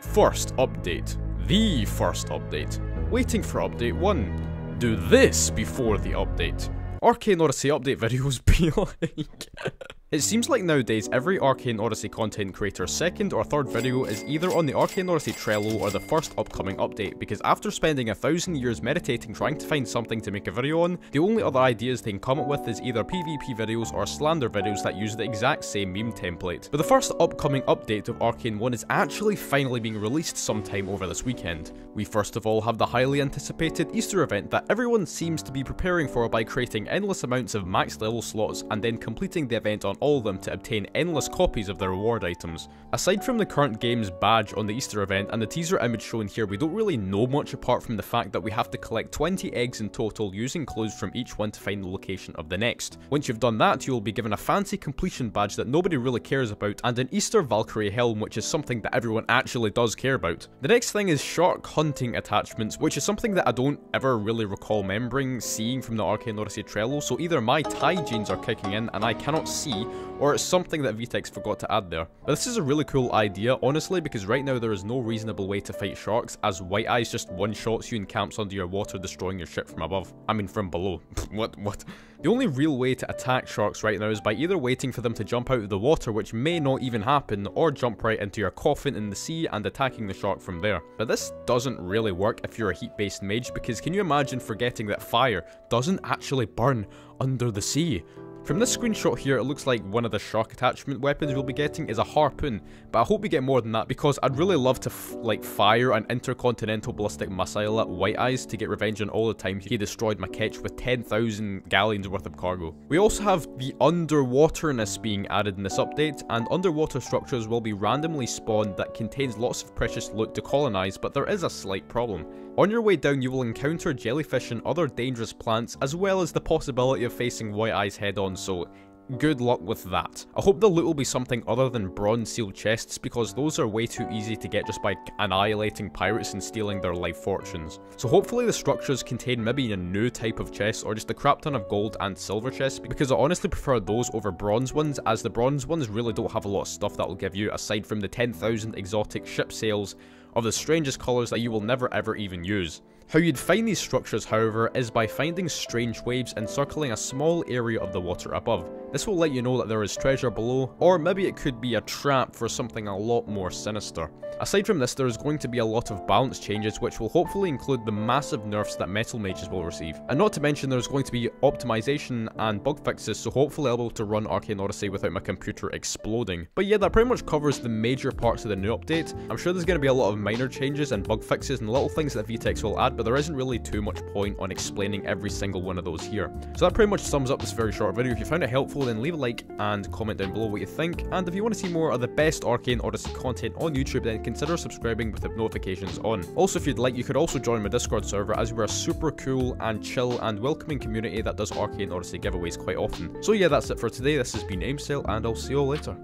First update. The first update. Waiting for update 1. Do this before the update. Arcane Odyssey update videos be like... It seems like nowadays every Arcane Odyssey content creator's second or third video is either on the Arcane Odyssey Trello or the first upcoming update, because after spending 1,000 years meditating trying to find something to make a video on, the only other ideas they can come up with is either PvP videos or slander videos that use the exact same meme template. But the first upcoming update of Arcane 1 is actually finally being released sometime over this weekend. We first of all have the highly anticipated Easter event that everyone seems to be preparing for by creating endless amounts of max level slots and then completing the event on all of them to obtain endless copies of the reward items. Aside from the current game's badge on the Easter event and the teaser image shown here, we don't really know much apart from the fact that we have to collect 20 eggs in total using clues from each one to find the location of the next. Once you've done that, you'll be given a fancy completion badge that nobody really cares about and an Easter Valkyrie helm, which is something that everyone actually does care about. The next thing is shark hunting attachments, which is something that I don't ever really recall remembering seeing from the Arcane Odyssey Trello, so either my Thai genes are kicking in and I cannot see, or it's something that Vetex forgot to add there. But this is a really cool idea, honestly, because right now there is no reasonable way to fight sharks, as White Eyes just one-shots you and camps under your water, destroying your ship from above. I mean, from below. What? The only real way to attack sharks right now is by either waiting for them to jump out of the water, which may not even happen, or jump right into your coffin in the sea and attacking the shark from there. But this doesn't really work if you're a heat-based mage, because can you imagine forgetting that fire doesn't actually burn under the sea? From this screenshot here, it looks like one of the shark attachment weapons we'll be getting is a harpoon, but I hope we get more than that, because I'd really love to fire an intercontinental ballistic missile at White Eyes to get revenge on all the times he destroyed my ketch with 10,000 galleons worth of cargo. We also have the underwaterness being added in this update, and underwater structures will be randomly spawned that contains lots of precious loot to colonize, but there is a slight problem. On your way down, you will encounter jellyfish and other dangerous plants, as well as the possibility of facing White Eyes head-on, so good luck with that. I hope the loot will be something other than bronze sealed chests, because those are way too easy to get just by annihilating pirates and stealing their life fortunes. So hopefully the structures contain maybe a new type of chest, or just a crap ton of gold and silver chests, because I honestly prefer those over bronze ones, as the bronze ones really don't have a lot of stuff that will give you, aside from the 10,000 exotic ship sails of the strangest colours that you will never ever even use. How you'd find these structures, however, is by finding strange waves encircling a small area of the water above. This will let you know that there is treasure below, or maybe it could be a trap for something a lot more sinister. Aside from this, there is going to be a lot of balance changes, which will hopefully include the massive nerfs that Metal Mages will receive. And not to mention, there's going to be optimization and bug fixes, so hopefully I'll be able to run Arcane Odyssey without my computer exploding. But yeah, that pretty much covers the major parts of the new update. I'm sure there's going to be a lot of minor changes and bug fixes and little things that Vetex will add, but there isn't really too much point on explaining every single one of those here. So that pretty much sums up this very short video. If you found it helpful, then leave a like and comment down below what you think, and if you want to see more of the best Arcane Odyssey content on YouTube, then consider subscribing with the notifications on. Also, if you'd like, you could also join my Discord server, as we're a super cool and chill and welcoming community that does Arcane Odyssey giveaways quite often. So yeah, that's it for today. This has been Aimsell, and I'll see you all later.